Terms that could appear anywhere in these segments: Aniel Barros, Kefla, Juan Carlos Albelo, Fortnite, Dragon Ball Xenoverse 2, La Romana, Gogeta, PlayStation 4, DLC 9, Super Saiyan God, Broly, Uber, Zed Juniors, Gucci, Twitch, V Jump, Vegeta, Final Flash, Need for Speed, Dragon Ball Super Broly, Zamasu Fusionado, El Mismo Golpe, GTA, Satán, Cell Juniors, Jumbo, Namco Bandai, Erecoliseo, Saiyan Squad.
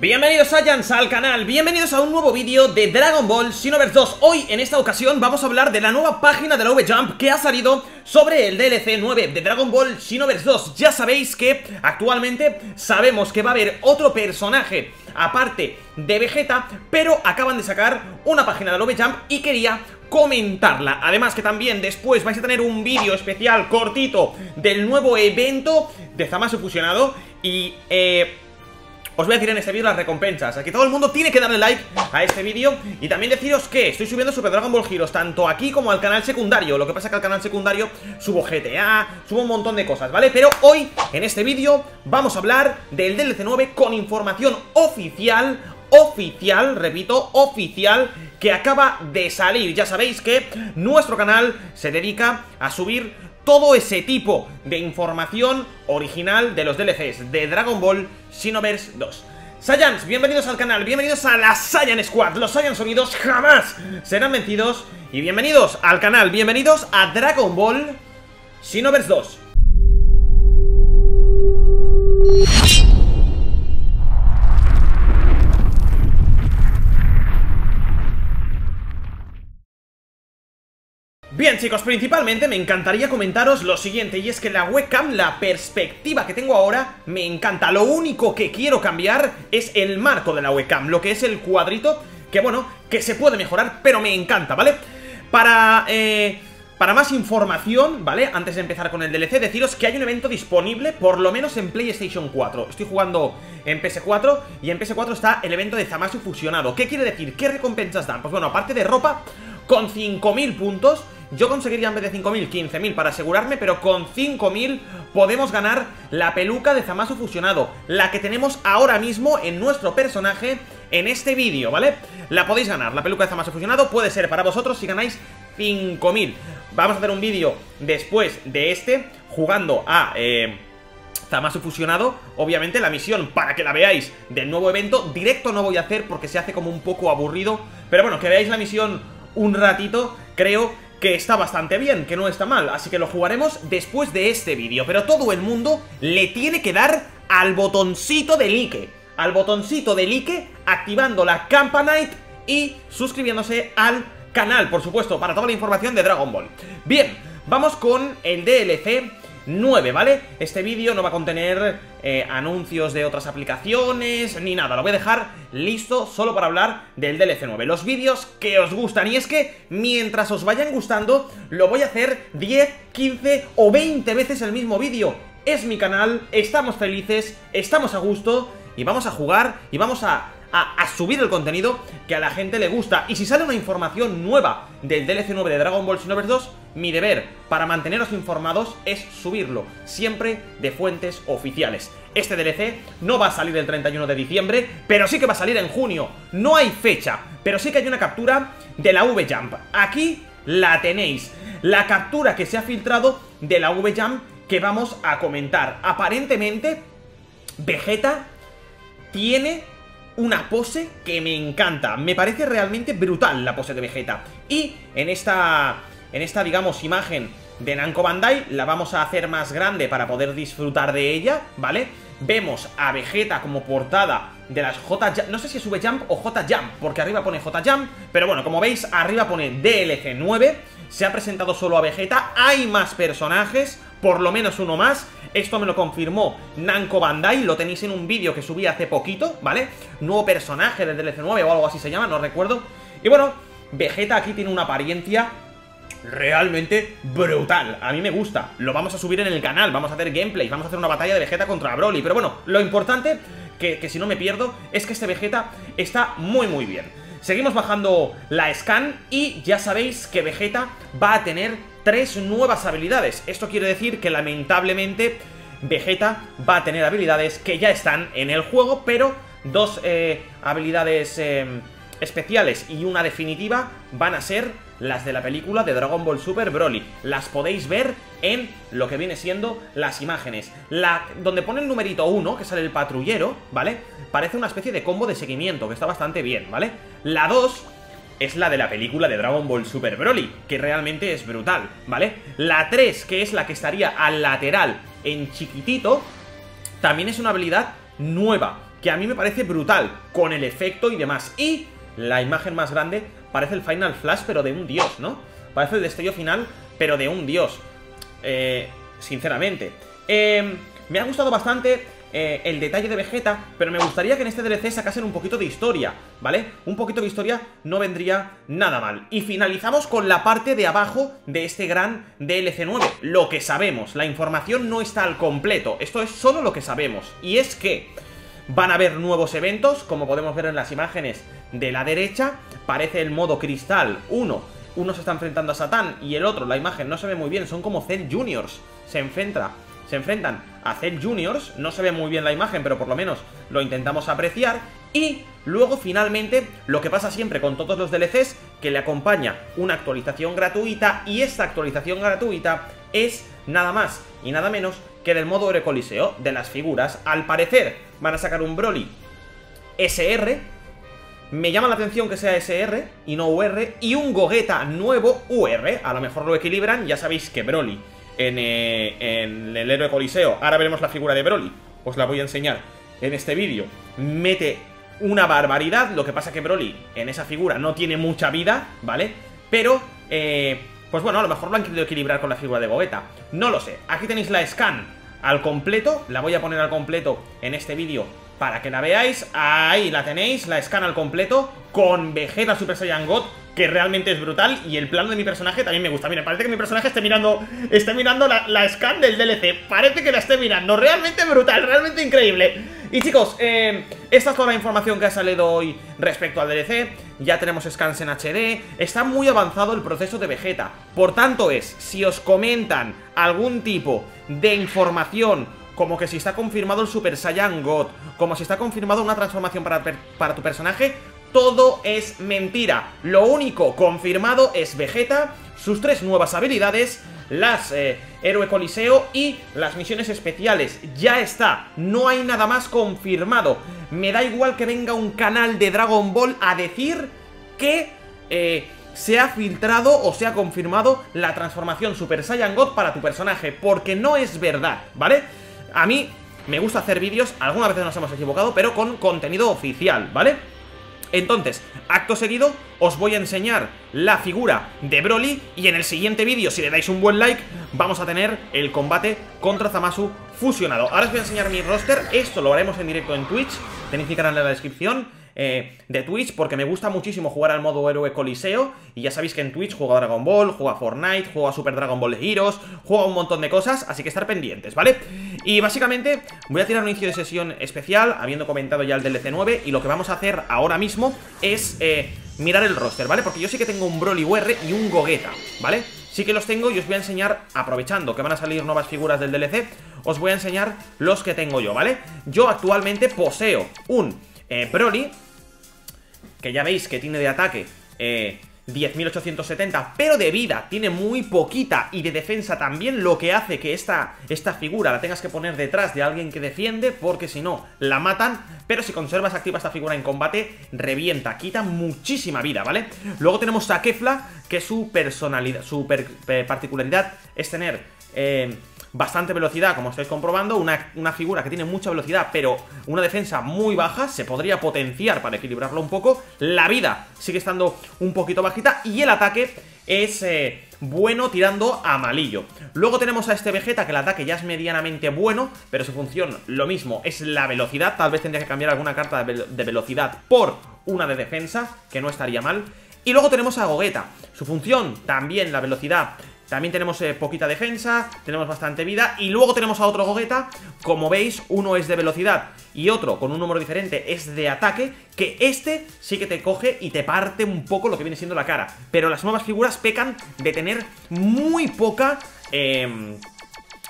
Bienvenidos Saiyans al canal, bienvenidos a un nuevo vídeo de Dragon Ball Xenoverse 2. Hoy en esta ocasión vamos a hablar de la nueva página de la V Jump que ha salido sobre el DLC 9 de Dragon Ball Xenoverse 2. Ya sabéis que actualmente sabemos que va a haber otro personaje aparte de Vegeta, pero acaban de sacar una página de la V Jump y quería comentarla. Además que también después vais a tener un vídeo especial cortito del nuevo evento de Zamasu Fusionado y os voy a decir en este vídeo las recompensas. Aquí todo el mundo tiene que darle like a este vídeo. Y también deciros que estoy subiendo Super Dragon Ball Heroes tanto aquí como al canal secundario. Lo que pasa es que al canal secundario subo GTA, subo un montón de cosas, ¿vale? Pero hoy, en este vídeo, vamos a hablar del DLC 9 con información oficial. Oficial, repito, oficial, que acaba de salir. Ya sabéis que nuestro canal se dedica a subir todo ese tipo de información original de los DLCs de Dragon Ball Xenoverse 2. Saiyans, bienvenidos al canal, bienvenidos a la Saiyan Squad. Los Saiyans unidos jamás serán vencidos. Y bienvenidos al canal, bienvenidos a Dragon Ball Xenoverse 2. Bien chicos, principalmente me encantaría comentaros lo siguiente, y es que la webcam, la perspectiva que tengo ahora, me encanta. Lo único que quiero cambiar es el marco de la webcam, lo que es el cuadrito, que bueno, que se puede mejorar, pero me encanta, ¿vale? Para más información, ¿vale? Antes de empezar con el DLC, deciros que hay un evento disponible, por lo menos en PlayStation 4. Estoy jugando en PS4 y en PS4 está el evento de Zamasu Fusionado. ¿Qué quiere decir? ¿Qué recompensas dan? Pues bueno, aparte de ropa, con 5.000 puntos, yo conseguiría en vez de 5.000, 15.000 para asegurarme, pero con 5.000 podemos ganar la peluca de Zamasu Fusionado, la que tenemos ahora mismo en nuestro personaje en este vídeo, ¿vale? La podéis ganar, la peluca de Zamasu Fusionado puede ser para vosotros si ganáis 5.000. Vamos a hacer un vídeo después de este jugando a Zamasu Fusionado, obviamente la misión para que la veáis del nuevo evento. Directo no voy a hacer porque se hace como un poco aburrido, pero bueno, que veáis la misión un ratito, creo que está bastante bien, que no está mal. Así que lo jugaremos después de este vídeo, pero todo el mundo le tiene que dar al botoncito de like, al botoncito de like, activando la campanita y suscribiéndose al canal, por supuesto, para toda la información de Dragon Ball. Bien, vamos con el DLC 9, ¿vale? Este vídeo no va a contener anuncios de otras aplicaciones ni nada, lo voy a dejar listo solo para hablar del DLC 9. Los vídeos que os gustan, y es que mientras os vayan gustando lo voy a hacer 10, 15 o 20 veces el mismo vídeo. Es mi canal, estamos felices, estamos a gusto y vamos a jugar y vamos a subir el contenido que a la gente le gusta. Y si sale una información nueva del DLC 9 de Dragon Ball Xenoverse 2, mi deber para manteneros informados es subirlo, siempre de fuentes oficiales. Este DLC no va a salir el 31 de diciembre, pero sí que va a salir en junio. No hay fecha, pero sí que hay una captura de la V Jump. Aquí la tenéis, la captura que se ha filtrado de la V Jump que vamos a comentar. Aparentemente Vegeta tiene una pose que me encanta, me parece realmente brutal la pose de Vegeta. Y en esta digamos, imagen de Namco Bandai, la vamos a hacer más grande para poder disfrutar de ella, ¿vale? Vemos a Vegeta como portada de las J-Jump, no sé si es V-Jump o J-Jump, porque arriba pone J-Jump, pero bueno, como veis, arriba pone DLC 9, se ha presentado solo a Vegeta, hay más personajes, por lo menos uno más. Esto me lo confirmó Namco Bandai, lo tenéis en un vídeo que subí hace poquito, ¿vale? Nuevo personaje del DLC 9 o algo así se llama, no recuerdo. Y bueno, Vegeta aquí tiene una apariencia realmente brutal, a mí me gusta. Lo vamos a subir en el canal, vamos a hacer gameplay, vamos a hacer una batalla de Vegeta contra Broly. Pero bueno, lo importante, que si no me pierdo, es que este Vegeta está muy muy bien. Seguimos bajando la scan y ya sabéis que Vegeta va a tener 3 nuevas habilidades. Esto quiere decir que lamentablemente Vegeta va a tener habilidades que ya están en el juego, pero 2 habilidades especiales y una definitiva van a ser las de la película de Dragon Ball Super Broly. Las podéis ver en lo que viene siendo las imágenes. Donde pone el numerito 1, que sale el patrullero, ¿vale? Parece una especie de combo de seguimiento, que está bastante bien, ¿vale? La 2 es la de la película de Dragon Ball Super Broly, que realmente es brutal, ¿vale? La 3, que es la que estaría al lateral en chiquitito, también es una habilidad nueva, que a mí me parece brutal, con el efecto y demás. Y la imagen más grande parece el Final Flash, pero de un dios, ¿no? Parece el destello final, pero de un dios. Sinceramente. Me ha gustado bastante el detalle de Vegeta, pero me gustaría que en este DLC sacasen un poquito de historia, ¿vale? Un poquito de historia no vendría nada mal. Y finalizamos con la parte de abajo de este gran DLC 9. Lo que sabemos, la información no está al completo. Esto es solo lo que sabemos. Y es que van a haber nuevos eventos, como podemos ver en las imágenes de la derecha. Parece el modo cristal 1. Uno se está enfrentando a Satán y el otro, la imagen no se ve muy bien, son como Cell Juniors. Se enfrentan a Zed Juniors, no se ve muy bien la imagen, pero por lo menos lo intentamos apreciar. Y luego finalmente, lo que pasa siempre con todos los DLCs, que le acompaña una actualización gratuita. Y esta actualización gratuita es nada más y nada menos que del modo Erecoliseo de las figuras. Al parecer van a sacar un Broly SR. Me llama la atención que sea SR y no UR. Y un Gogeta nuevo UR. A lo mejor lo equilibran. Ya sabéis que Broly en el héroe Coliseo. Ahora veremos la figura de Broly. Os la voy a enseñar en este vídeo. Mete una barbaridad. Lo que pasa que Broly en esa figura no tiene mucha vida, ¿vale? Pero, pues bueno, a lo mejor lo han querido equilibrar con la figura de Gogeta. No lo sé. Aquí tenéis la scan al completo. La voy a poner al completo en este vídeo para que la veáis. Ahí la tenéis, la scan al completo, con Vegeta Super Saiyan God, que realmente es brutal. Y el plano de mi personaje también me gusta. Mira, parece que mi personaje esté mirando la scan del DLC. Parece que la esté mirando. Realmente brutal, realmente increíble. Y chicos, esta es toda la información que ha salido hoy respecto al DLC. Ya tenemos scans en HD. Está muy avanzado el proceso de Vegeta. Por tanto es, si os comentan algún tipo de información, como que si está confirmado el Super Saiyan God, como si está confirmado una transformación para tu personaje, todo es mentira. Lo único confirmado es Vegeta, sus 3 nuevas habilidades, las Héroe Coliseo y las misiones especiales. Ya está, no hay nada más confirmado. Me da igual que venga un canal de Dragon Ball a decir que se ha filtrado o se ha confirmado la transformación Super Saiyan God para tu personaje, porque no es verdad, ¿vale? A mí me gusta hacer vídeos, algunas veces nos hemos equivocado, pero con contenido oficial, ¿vale? Entonces, acto seguido, os voy a enseñar la figura de Broly. Y en el siguiente vídeo, si le dais un buen like, vamos a tener el combate contra Zamasu fusionado. Ahora os voy a enseñar mi roster, esto lo haremos en directo en Twitch. Tenéis el canal en la descripción de Twitch, porque me gusta muchísimo jugar al modo héroe Coliseo. Y ya sabéis que en Twitch juego a Dragon Ball, juego a Fortnite, juego a Super Dragon Ball Heroes, juego a un montón de cosas, así que estar pendientes, ¿vale? Y básicamente voy a tirar un inicio de sesión especial, habiendo comentado ya el DLC 9. Y lo que vamos a hacer ahora mismo es mirar el roster, ¿vale? Porque yo sí que tengo un Broly UR y un Gogeta, ¿vale? Sí que los tengo y os voy a enseñar, aprovechando que van a salir nuevas figuras del DLC, os voy a enseñar los que tengo yo, ¿vale? Yo actualmente poseo un Broly, que ya veis que tiene de ataque 10.870, pero de vida tiene muy poquita y de defensa también, lo que hace que esta figura la tengas que poner detrás de alguien que defiende, porque si no, la matan. Pero si conservas activa esta figura en combate, revienta, quita muchísima vida, ¿vale? Luego tenemos a Kefla, que su particularidad es tener bastante velocidad, como estáis comprobando. Una figura que tiene mucha velocidad, pero una defensa muy baja. Se podría potenciar para equilibrarlo un poco. La vida sigue estando un poquito bajita. Y el ataque es bueno, tirando a malillo. Luego tenemos a este Vegeta, que el ataque ya es medianamente bueno, pero su función, lo mismo, es la velocidad. Tal vez tendría que cambiar alguna carta de velocidad por una de defensa, que no estaría mal. Y luego tenemos a Gogeta. Su función, también la velocidad. También tenemos poquita defensa, tenemos bastante vida. Y luego tenemos a otro Gogeta. Como veis, uno es de velocidad y otro, con un número diferente, es de ataque, que este sí que te coge y te parte un poco lo que viene siendo la cara. Pero las nuevas figuras pecan de tener muy poca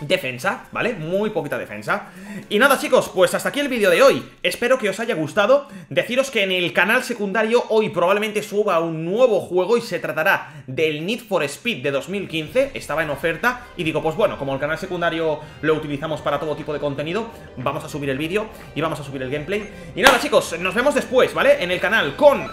defensa, ¿vale? Muy poquita defensa. Y nada, chicos, pues hasta aquí el vídeo de hoy. Espero que os haya gustado. Deciros que en el canal secundario hoy probablemente suba un nuevo juego y se tratará del Need for Speed de 2015. Estaba en oferta y digo, pues bueno, como el canal secundario lo utilizamos para todo tipo de contenido, vamos a subir el vídeo y vamos a subir el gameplay. Y nada, chicos, nos vemos después, ¿vale? En el canal con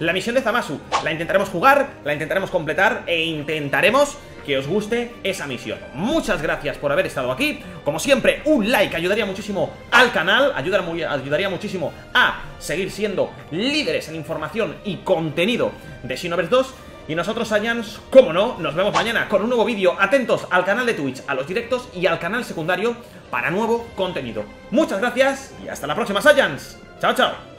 la misión de Zamasu. La intentaremos jugar, la intentaremos completar e intentaremos que os guste esa misión. Muchas gracias por haber estado aquí. Como siempre, un like ayudaría muchísimo al canal, ayudaría muchísimo a seguir siendo líderes en información y contenido de Xenoverse 2. Y nosotros, Saiyans, como no, nos vemos mañana con un nuevo vídeo. Atentos al canal de Twitch, a los directos y al canal secundario para nuevo contenido. Muchas gracias y hasta la próxima, Saiyans. Chao, chao.